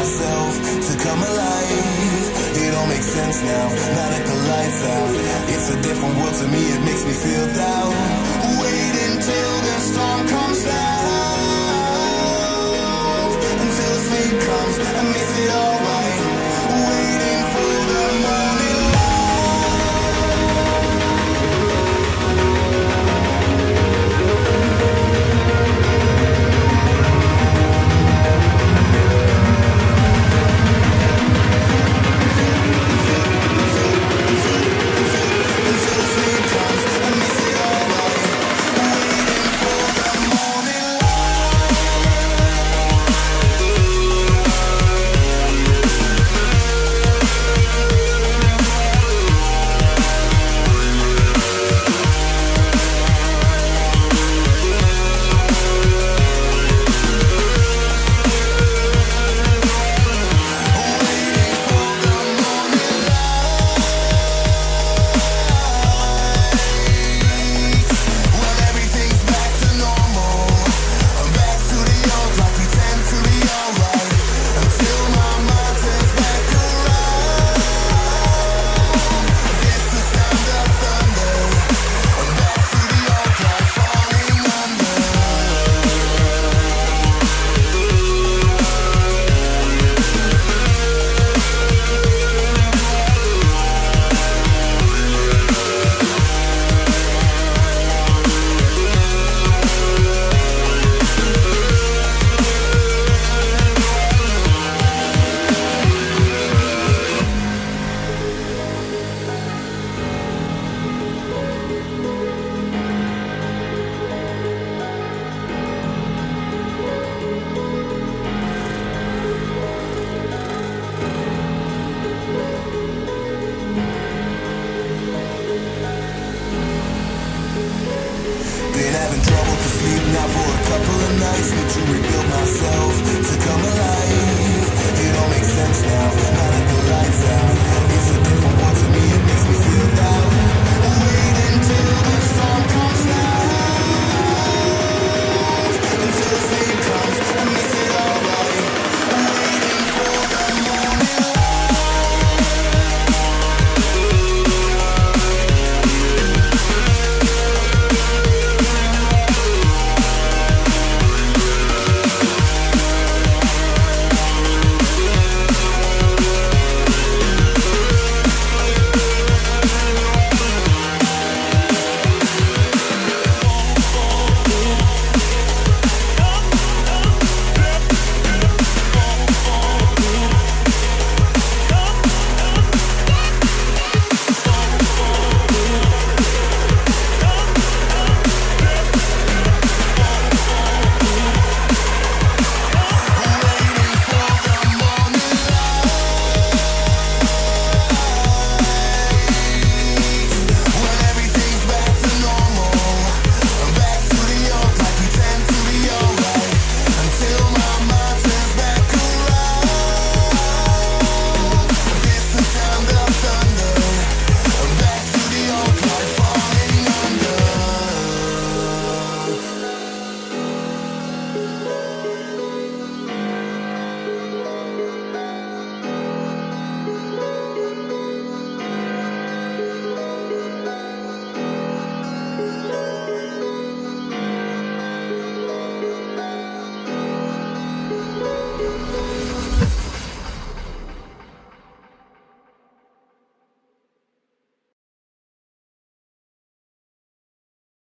myself to come alive. It all makes sense now, now that the lights out. It's a different world to me, it makes me feel down. Wait until the storm comes out.